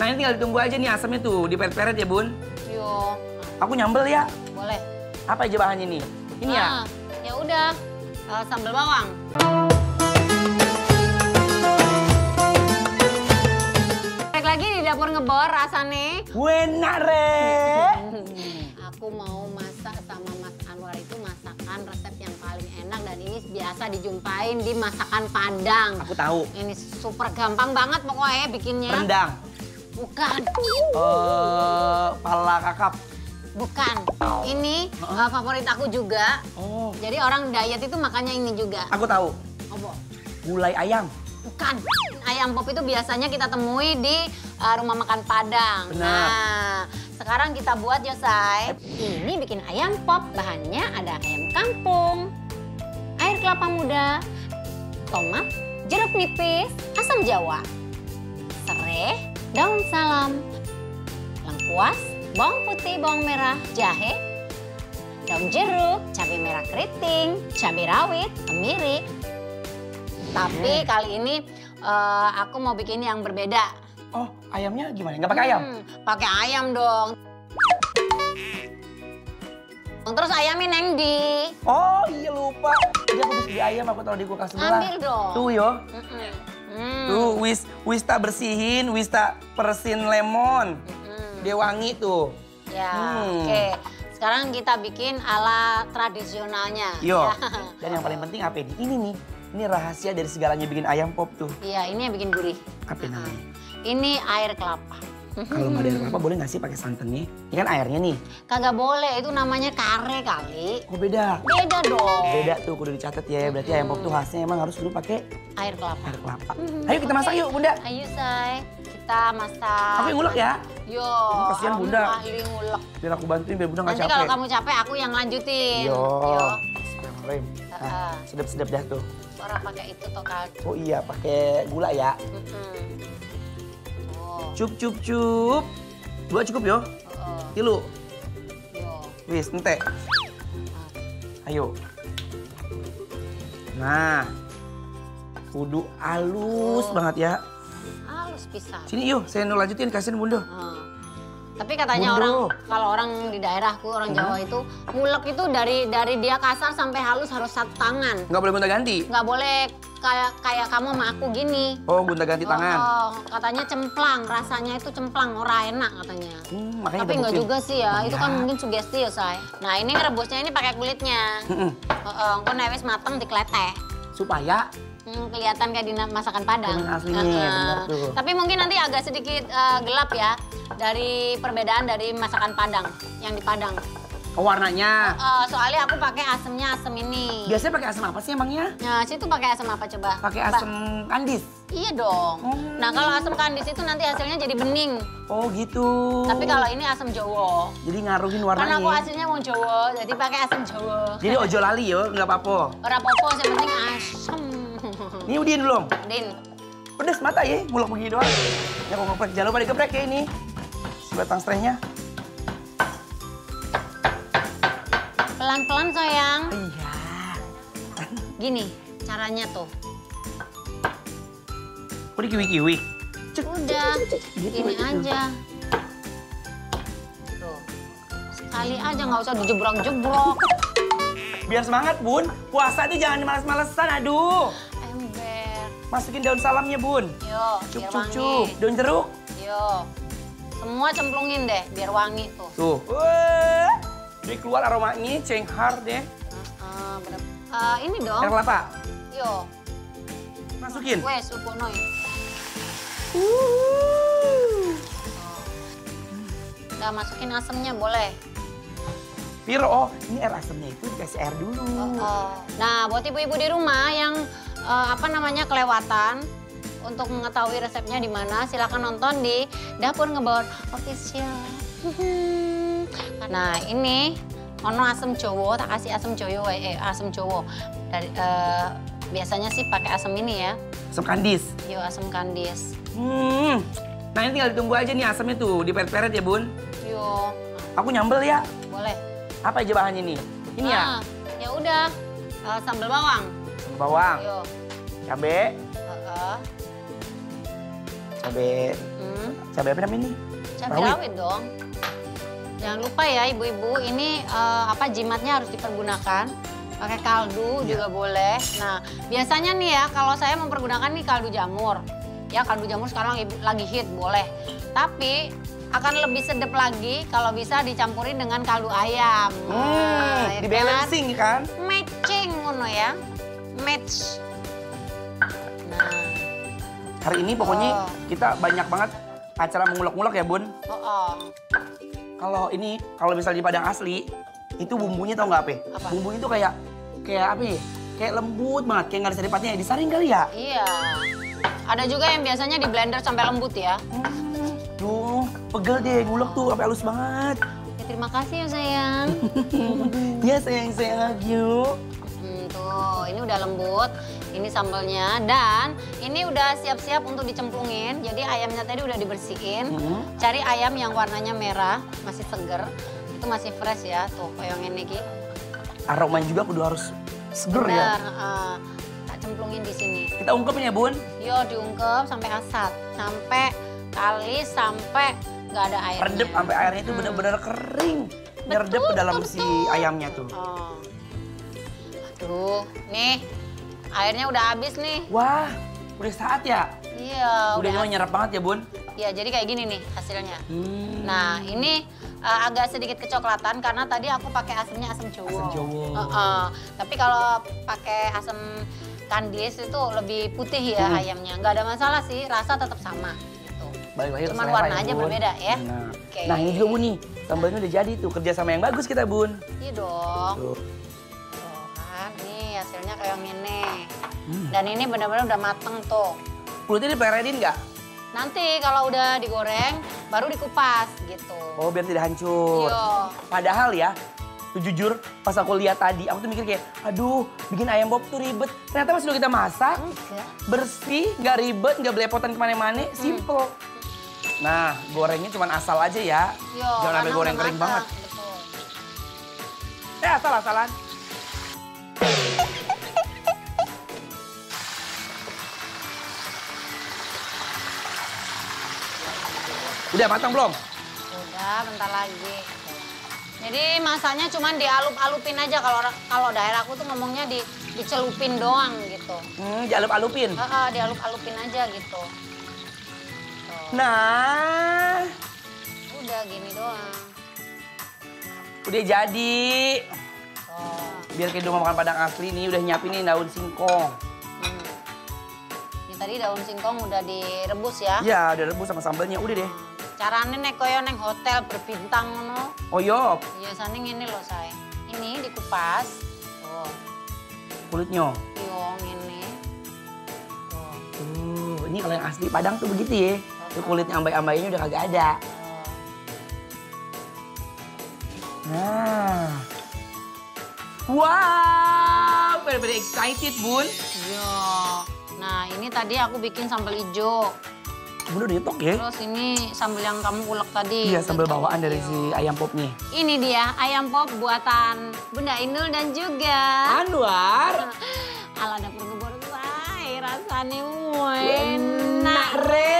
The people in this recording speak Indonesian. Nah ini tinggal ditunggu aja nih asamnya tuh, diperet-peret ya Bun. Yo. Aku nyambel ya? Boleh. Apa aja bahannya nih? Ini ya? Ya udah, sambal bawang. Balik lagi di dapur ngebor rasane. Benar re. Aku mau masak sama Mas Anwar itu masakan resep yang paling enak dan ini biasa dijumpain di masakan Padang. Aku tahu. Ini super gampang banget pokoknya bikinnya. Rendang. Bukan. Pala kakap. Bukan. Ini favorit aku juga. Oh. Jadi orang diet itu makannya ini juga. Aku tahu. Apa? Gulai ayam. Bukan. Ayam pop itu biasanya kita temui di rumah makan Padang. Benar. Nah, sekarang kita buat Yosai. Ini bikin ayam pop. Bahannya ada ayam kampung, air kelapa muda, tomat, jeruk nipis, asam jawa, serai, daun salam, lengkuas, bawang putih, bawang merah, jahe, daun jeruk, cabai merah keriting, cabai rawit, kemiri. Tapi kali ini aku mau bikin yang berbeda. Oh, ayamnya gimana? Nggak pakai ayam? Pakai ayam dong. Terus ayamnya neng di. Oh iya lupa. Jadi aku bisa beli ayam, aku taruh di kulkas sebelah. Ambil dong. Tuh yo. Tuh, wista bersihin, wista persin lemon. Dia wangi tuh. Ya, oke. Sekarang kita bikin ala tradisionalnya. Yo. Ya. Dan yang paling penting apa ini? Ini nih, ini rahasia dari segalanya bikin ayam pop tuh. Iya, ini yang bikin gurih. Apa namanya? Ini air kelapa. Kalau nggak ada air kelapa boleh nggak sih pakai santannya? Ini kan airnya nih. Kagak boleh, itu namanya kare kali. Oh beda? Beda dong. Beda tuh, kudu dicatat ya. Berarti ayam pop tuh khasnya emang harus dulu pakai air kelapa. Air kelapa. Ayo kita masak yuk Bunda. Ayo Say, kita masak. Tapi ngulek ya? Yo, kasihan Bunda. Ahli ngulek. Biar aku bantuin biar Bunda nggak capek. Nanti kalau kamu capek aku yang lanjutin. Yo. Nah, sedap-sedap dah tuh. Orang pakai itu tokal. Oh iya, pakai gula ya. Cup. Dua cukup yo. Tilu. Yo. Wis, ente. Ayo. Nah. Kudu halus banget ya. Halus pisan. Sini yuk, saya lanjutin kasihin Bunda. Tapi katanya orang di daerahku, orang Jawa itu ngulek itu dari dia kasar sampai halus harus satu tangan. Nggak boleh gonta ganti? Nggak boleh. Kayak kamu sama aku gini. Oh, gonta ganti tangan. Katanya cemplang, rasanya itu cemplang, ora enak katanya. Tapi nggak juga sih ya, itu kan mungkin sugesti ya, Say. Nah, ini rebusnya ini pakai kulitnya. Engko nek wis mateng dikletek. Supaya kelihatan kayak di masakan Padang. Aslinya, benar tuh. Tapi mungkin nanti agak sedikit gelap ya dari perbedaan dari masakan Padang yang di Padang. Warnanya? Soalnya aku pakai asemnya asem ini. Biasanya pakai asem apa sih emangnya? Nah, situ pakai asem apa coba? Pakai asem kandis. Iya dong. Nah, kalau asem kandis itu nanti hasilnya jadi bening. Oh, gitu. Tapi kalau ini asem jawa. Jadi ngaruhin warnanya. Karena aku hasilnya mau jawa, jadi pakai asem jawa. Jadi ojo lali yo, nggak apa-apa. Ora apa-apa, yang penting asem. Ini udin belum? Udin. Pedes mata ya, mulak begini doang. Ya kok ngeprek, jangan lupa dikeprek ya ini. Sebatang serainya. Pelan-pelan sayang. Iya. Gini caranya tuh. Kok di kiwi-kiwi? Udah, gini aja. Tuh. Sekali aja nggak usah dijebrok-jebrok. Biar semangat Bun, puasa tuh jangan males-malesan, aduh. Ember. Masukin daun salamnya Bun. Yo, cup-cup. Daun jeruk. Yo. Semua cemplungin deh, biar wangi tuh. Tuh. Jadi keluar aromanya, cenghar deh. Ini dong. Air kelapa. Yo. Masukin. Wes, upono. Udah masukin asemnya boleh. Piro, ini air asemnya itu dikasih air dulu. Nah, buat ibu-ibu di rumah yang kelewatan untuk mengetahui resepnya di mana, silakan nonton di Dapur Ngebor Official. Nah ini ono asem cowok, tak kasih asem cowok, asem cowok. Dari, biasanya sih pakai asem ini ya. Asem kandis. Yo asem kandis. Nah ini tinggal ditunggu aja nih asemnya tuh, diperet-peret ya Bun. Yo. Aku nyambel ya? Boleh. Apa aja bahannya nih? Ini ya? Ya udah, sambal bawang. Sambal bawang. Yo. Cabe. cabai, cabai apa namanya ini? Cabai rawit dong. Jangan lupa ya ibu-ibu, ini jimatnya harus dipergunakan. Pakai kaldu juga boleh. Nah, biasanya nih ya kalau saya mempergunakan nih kaldu jamur. Ya, kaldu jamur sekarang lagi hit, boleh. Tapi akan lebih sedap lagi kalau bisa dicampurin dengan kaldu ayam. Nah, di balancing kan? Matching ngono ya. Match. Nah. Hari ini pokoknya kita banyak banget acara mengulek-ngulek ya, Bun. Kalau ini, kalau misalnya di Padang asli, itu bumbunya tau nggak apa? Bumbunya itu kayak apa ya? Kayak lembut banget, kayak nggak ada saripatnya. Disaring kali ya? Iya. Ada juga yang biasanya di blender sampai lembut ya. Duh, pegel deh gulek tuh, sampai halus banget. Ya, terima kasih ya sayang. Ya sayang, saya love you. Tuh, ini udah lembut. Ini sambalnya dan ini udah siap-siap untuk dicemplungin. Jadi ayamnya tadi udah dibersihin. Cari ayam yang warnanya merah, masih seger. Itu masih fresh ya, tuh koyongin Niki. Aroma juga kudu harus seger ya. Tak cemplungin di sini. Kita ungkepin ya Bun? Yo, diungkep sampai asat, sampai kalis, sampai nggak ada airnya. Redep sampai airnya itu benar-benar kering. Nyerdep ke dalam si ayamnya tuh. Aduh, nih. Airnya udah habis nih. Wah, udah saat ya? Iya. Udah nyerap banget ya, Bun? Iya, jadi kayak gini nih hasilnya. Nah, ini agak sedikit kecoklatan karena tadi aku pakai asemnya asem cowok. Asem cowok. Tapi kalau pakai asem kandis itu lebih putih ya ayamnya. Nggak ada masalah sih, rasa tetap sama. Gitu. Cuman warna aja berbeda ya. Nah, nah ini juga Bun nih, sambalnya udah jadi tuh. Kerja sama yang bagus kita, Bun. Iya dong. Tuh. Hasilnya kayak gini. Dan ini benar-benar udah mateng tuh. Kulitnya diperedin nggak? Nanti kalau udah digoreng, baru dikupas gitu. Oh, biar tidak hancur. Yo. Padahal ya, jujur pas aku lihat tadi, aku tuh mikir kayak, aduh bikin ayam bob tuh ribet. Ternyata pas udah kita masak, bersih, nggak ribet, nggak belepotan kemana-mana, simple. Nah, gorengnya cuma asal aja ya. Yo, jangan sampai goreng kering banget. Betul. Ya, asal-asalan. Udah matang belum? Udah, bentar lagi. Jadi masaknya cuma dialup-alupin aja. Kalau daerah aku tuh ngomongnya dicelupin doang gitu. Dialup-alupin? Dialup-alupin aja gitu. Tuh. Nah. Udah gini doang. Udah jadi. Tuh. Biar kita makan Padang asli nih, udah nyiapin nih daun singkong. Ini tadi daun singkong udah direbus ya? Iya, udah rebus sama sambalnya. Udah deh. Caranya nek koyo neng hotel berbintang ngono. Oh iya. Biasanya ini loh saya. Ini dikupas. Tuh. Kulitnya. Iya, ini. Tuh. Tuh, ini kalau yang asli Padang tuh begitu ya. Tuh kulitnya ambai-ambainya udah kagak ada. Nah. Wow, bener-bener excited Bun. Iya. Nah, ini tadi aku bikin sambal hijau. Bener ditok ya? Terus ini sambal yang kamu ulek tadi. Iya, sambal bawaan dari si ayam pop nih. Ini dia ayam pop buatan Bunda Inul dan juga Anwar. Ala dapur ngebor, rasanya enak.